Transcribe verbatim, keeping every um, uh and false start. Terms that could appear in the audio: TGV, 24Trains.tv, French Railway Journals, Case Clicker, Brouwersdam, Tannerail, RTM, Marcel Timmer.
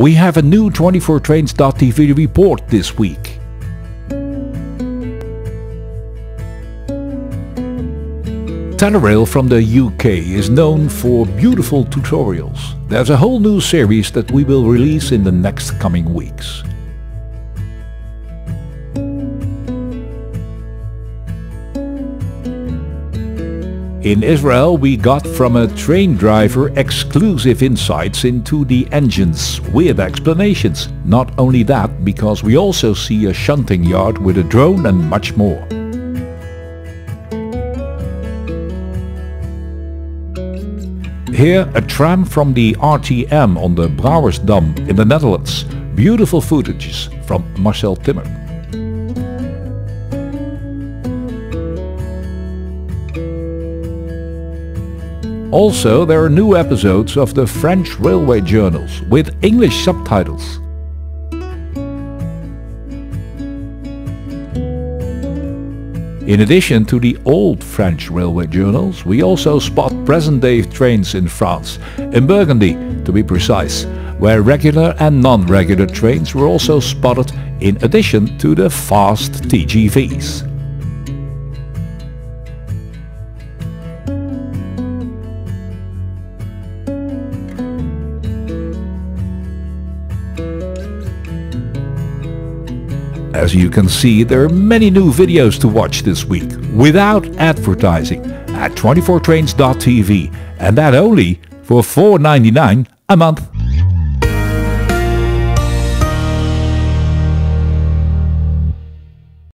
We have a new twenty-four trains dot t v report this week. Tannerail from the U K is known for beautiful tutorials. There's a whole new series that we will release in the next coming weeks. In Israel, we got from a train driver exclusive insights into the engines, weird explanations. Not only that, because we also see a shunting yard with a drone and much more. Here, a tram from the R T M on the Brouwersdam in the Netherlands. Beautiful footages from Marcel Timmer. Also, there are new episodes of the French Railway Journals with English subtitles. In addition to the old French Railway Journals, we also spot present-day trains in France, in Burgundy to be precise, where regular and non-regular trains were also spotted in addition to the fast T G Vs. As you can see, there are many new videos to watch this week, without advertising, at twenty-four trains dot t v, and that only for four ninety-nine a month.